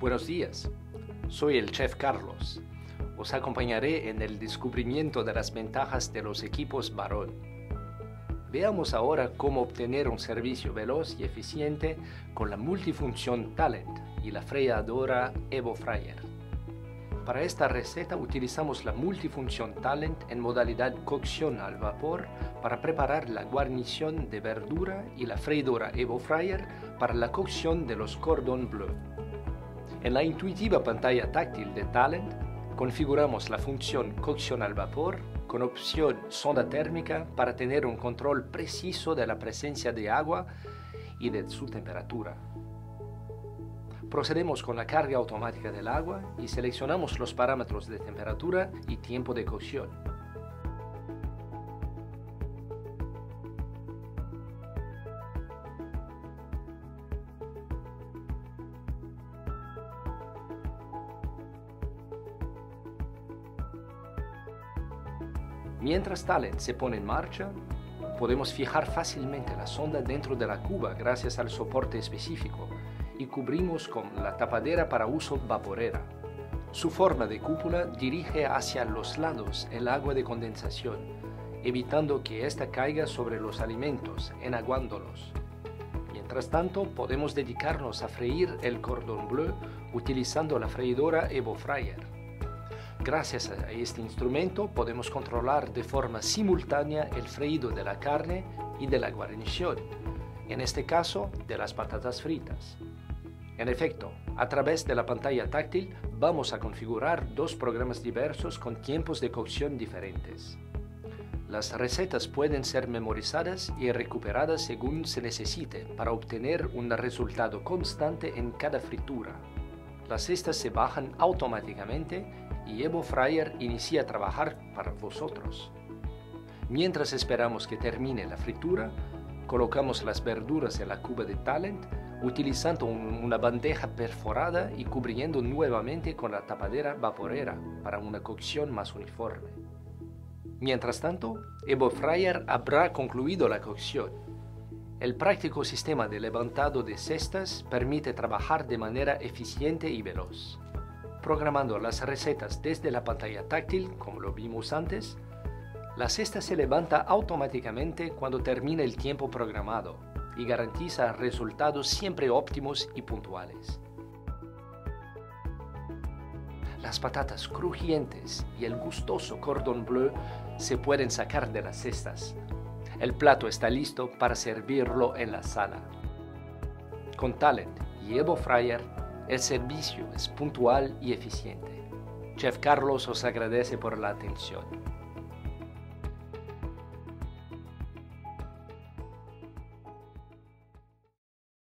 Buenos días, soy el chef Carlos. Os acompañaré en el descubrimiento de las ventajas de los equipos Baron. Veamos ahora cómo obtener un servicio veloz y eficiente con la multifunción Talent y la freidora Evo Fryer. Para esta receta utilizamos la multifunción Talent en modalidad cocción al vapor para preparar la guarnición de verdura y la freidora Evo Fryer para la cocción de los cordon bleu. En la intuitiva pantalla táctil de Talent configuramos la función cocción al vapor con opción sonda térmica para tener un control preciso de la presencia de agua y de su temperatura. Procedemos con la carga automática del agua y seleccionamos los parámetros de temperatura y tiempo de cocción. Mientras Talent se pone en marcha, podemos fijar fácilmente la sonda dentro de la cuba gracias al soporte específico y cubrimos con la tapadera para uso vaporera. Su forma de cúpula dirige hacia los lados el agua de condensación, evitando que ésta caiga sobre los alimentos, enaguándolos. Mientras tanto, podemos dedicarnos a freír el cordon bleu utilizando la freidora Evo Fryer. Gracias a este instrumento podemos controlar de forma simultánea el freído de la carne y de la guarnición, en este caso de las patatas fritas. En efecto, a través de la pantalla táctil vamos a configurar dos programas diversos con tiempos de cocción diferentes. Las recetas pueden ser memorizadas y recuperadas según se necesite para obtener un resultado constante en cada fritura. Las cestas se bajan automáticamente y Evo Fryer inicia a trabajar para vosotros. Mientras esperamos que termine la fritura, colocamos las verduras en la cuba de Talent utilizando una bandeja perforada y cubriendo nuevamente con la tapadera vaporera para una cocción más uniforme. Mientras tanto, Evo Fryer habrá concluido la cocción. El práctico sistema de levantado de cestas permite trabajar de manera eficiente y veloz. Programando las recetas desde la pantalla táctil, como lo vimos antes, la cesta se levanta automáticamente cuando termina el tiempo programado y garantiza resultados siempre óptimos y puntuales. Las patatas crujientes y el gustoso cordon bleu se pueden sacar de las cestas. El plato está listo para servirlo en la sala. Con Talent y Evo Fryer, el servicio es puntual y eficiente. Chef Carlos os agradece por la atención.